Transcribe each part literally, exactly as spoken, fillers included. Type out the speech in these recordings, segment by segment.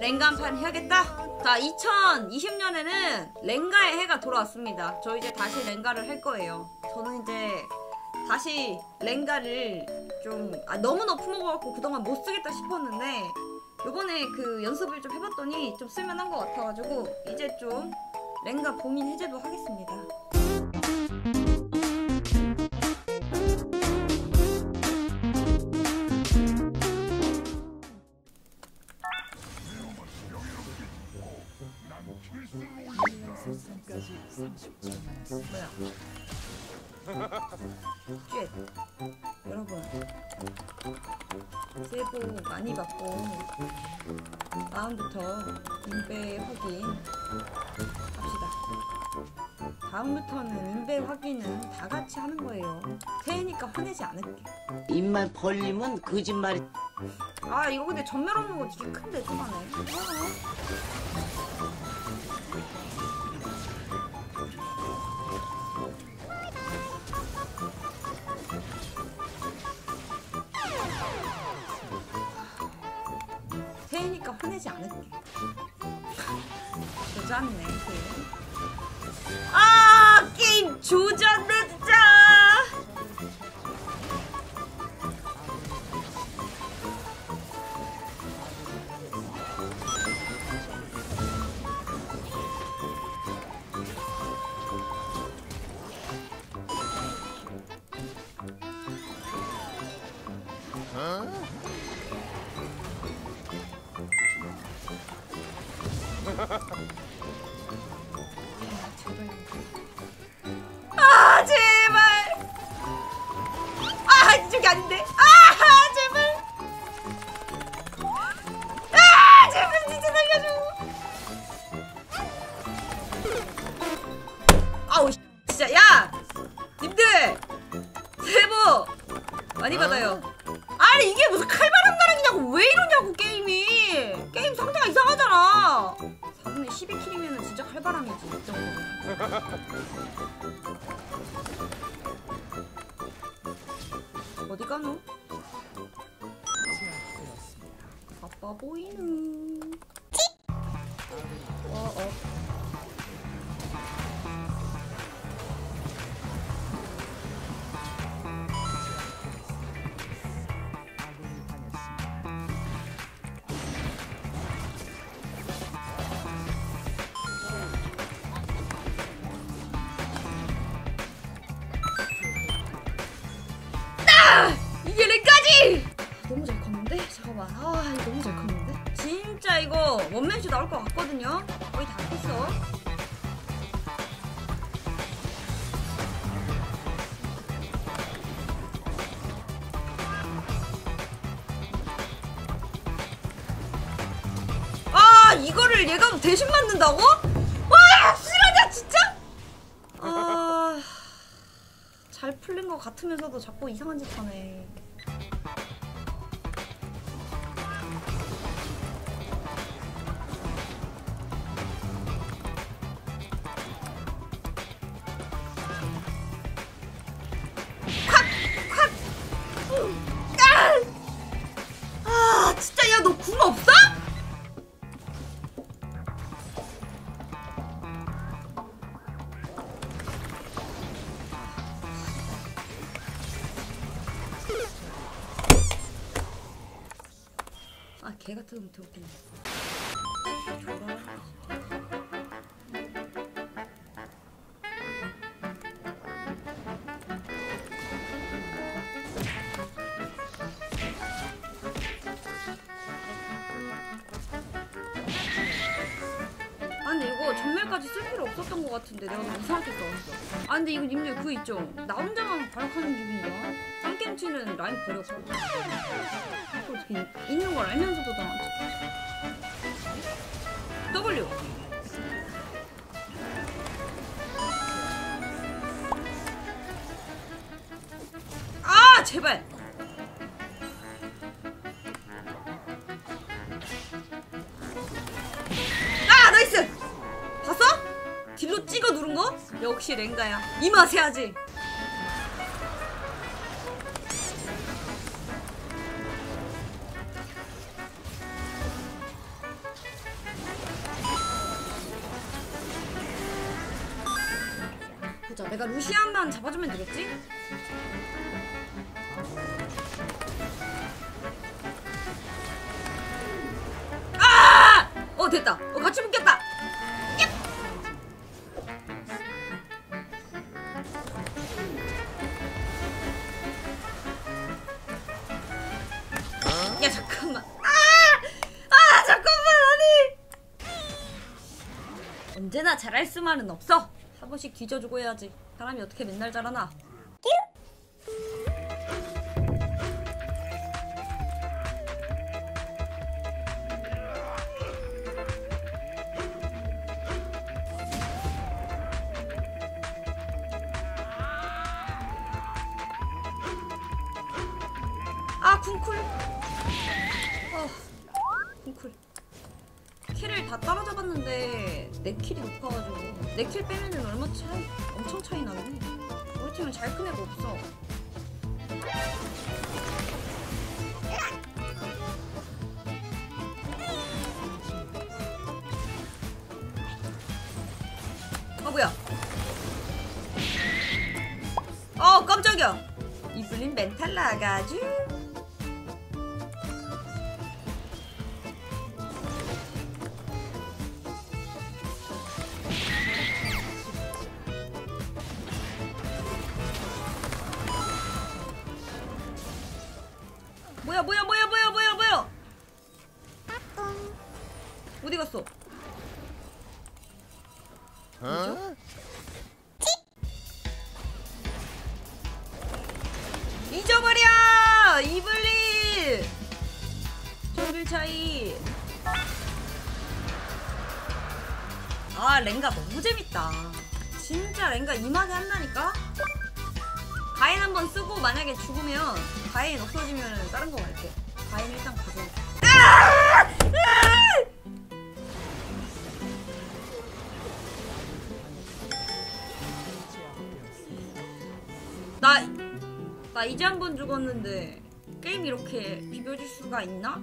렝간판 해야겠다. 자, 이천이십 년에는 렝가의 해가 돌아왔습니다. 저 이제 다시 렝가를 할 거예요. 저는 이제 다시 렝가를 좀 아, 너무 너프먹어갖고 그동안 못 쓰겠다 싶었는데 요번에 그 연습을 좀 해봤더니 좀 쓸만한 것 같아가지고 이제 좀 렝가 봉인 해제도 하겠습니다. 뭐야? 쥐! 여러분, 새해 복 많이 받고 마음부터 인배 확인 합시다. 다음부터는 인배 확인은 다 같이 하는 거예요. 새해니까 화내지 않을게. 입만 벌리면 거짓말이. 아, 이거 근데 전멸 없는 거 되게 큰데 저만해. 새해니까 화내지 않을게. 조졌네. 아, 게임 조졌네 진짜. 아, 제발. 아, 이쪽이 아닌데. 아, 제발. 아, 제발 진짜 살려줘. 아우, 진짜. 야, 님들 새해 복 많이 받아요. 아니, 이게 무슨 칼바람 나랑이냐고. 왜 이러냐고. 게임이 게임 상태가 이상하잖아. 십이 킬이면 진짜 칼바람이지, 이 정도면. 어디 가노? 바빠 보이는. 어, 어. 너무 잘 컸는데? 잠깐만. 아, 이거 너무 잘 컸는데? 진짜 이거 원맨쇼 나올 것 같거든요? 거의 다 컸어. 아, 이거를 얘가 대신 만든다고? 와, 싫어냐 진짜? 아, 잘 풀린 것 같으면서도 자꾸 이상한 짓 하네. 궁 없어? 아, 개 같은 놈 들었겠네. 전멸까지 쓸 필요 없었던 것 같은데 내가 너무 이상하게 싸웠어. 아, 근데 이거 님들 그거 있죠? 나 혼자만 발악하는 기분이야. 쌍겜치는 라인 버렸고 어떻게 있는 걸 알면서도 당하지. W 아, 제발. 딜로 찍어 누른 거? 역시 렝가야. 이 맛에 하지. 보자. 내가 루시안만 잡아주면 되겠지? 아! 어 됐다. 어 같이 묶였다. 야 잠깐만. 아아 잠깐만. 아니 언제나 잘할 수만은 없어. 한 번씩 뒤져주고 해야지. 사람이 어떻게 맨날 잘하나. 아 쿵쿨. 어, 쿵쿨. 킬을 다 따라잡았는데 내 킬이 높아가지고 내 킬 빼면은 얼마 차이? 엄청 차이 나네. 우리 팀은 잘 큰 애가 없어. 아 뭐야? 어 깜짝이야. 이블린 멘탈 나가지? 뭐야 뭐야 뭐야 뭐야 뭐야 뭐야. 어디 갔어? 어? 잊어버려! 이블린! 정글 차이. 아 렝가 너무 재밌다. 진짜 렝가 이 맛에 한다니까? 가인 한번 쓰고 만약에 죽으면 가인 없어지면 다른 거 갈게. 가인 일단 가져. 아! 아! 나, 나 이제 한 번 죽었는데 게임 이렇게 비벼질 수가 있나?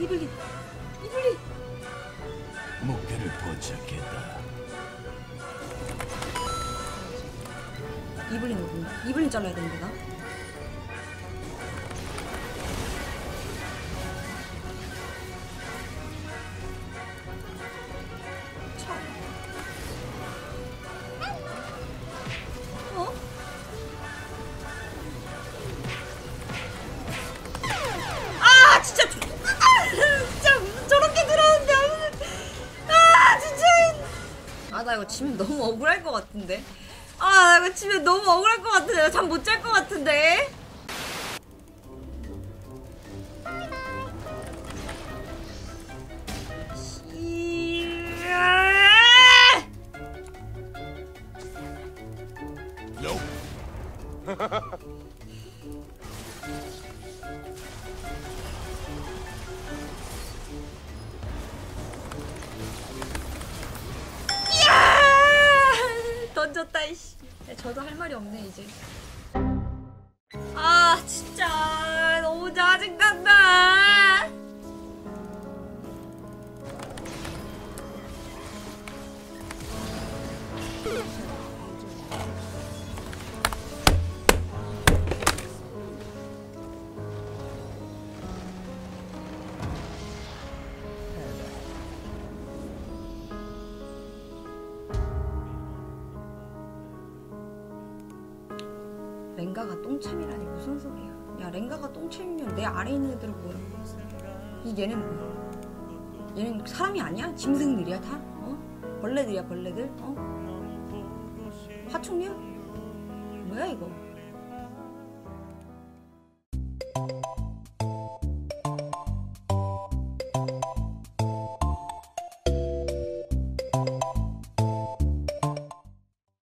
이블린! 이블린! 목표를 포착했다. 이블린 누구야? 이블린 잘라야 되는 거다. 차. 어? 아 진짜! 아 나 이거 지면 너무 억울할 것 같은데. 아 나 이거 지면 너무 억울할 것 같은데. 잠 못 잘 것 같은데. 던졌다 이씨. 저도 할 말이 없네 이제. 아 진짜 너무 짜증난다. 렝가가 똥챔이라니 무슨 소리야. 야 렝가가 똥챔이면 내 아래에 있는 애들은 뭐야? 이 얘는 뭐야? 얘는 사람이 아니야? 짐승들이야 다? 어? 벌레들이야 벌레들? 어? 파충류? 뭐야 이거?